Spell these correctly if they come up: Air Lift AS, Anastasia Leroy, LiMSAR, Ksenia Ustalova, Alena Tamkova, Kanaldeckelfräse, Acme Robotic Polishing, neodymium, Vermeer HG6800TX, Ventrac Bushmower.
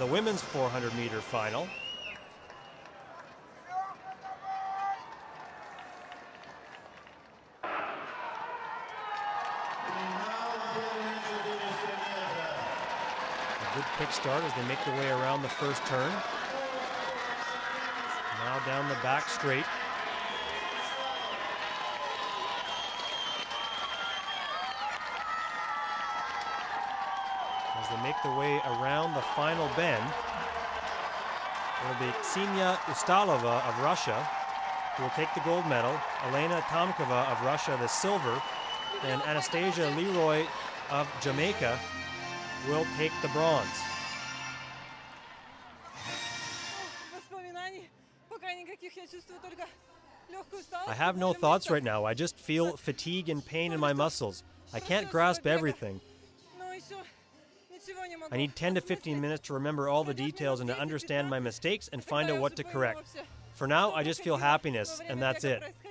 of the women's 400-meter final. A good quick start as they make their way around the first turn. Now down the back straight. As they make their way around the final bend, it'll be Ksenia Ustalova of Russia, who will take the gold medal, Alena Tamkova of Russia the silver, and Anastasia Leroy of Jamaica will take the bronze. I have no thoughts right now. I just feel fatigue and pain in my muscles. I can't grasp everything. I need 10 to 15 minutes to remember all the details and to understand my mistakes and find out what to correct. For now, I just feel happiness, and that's it.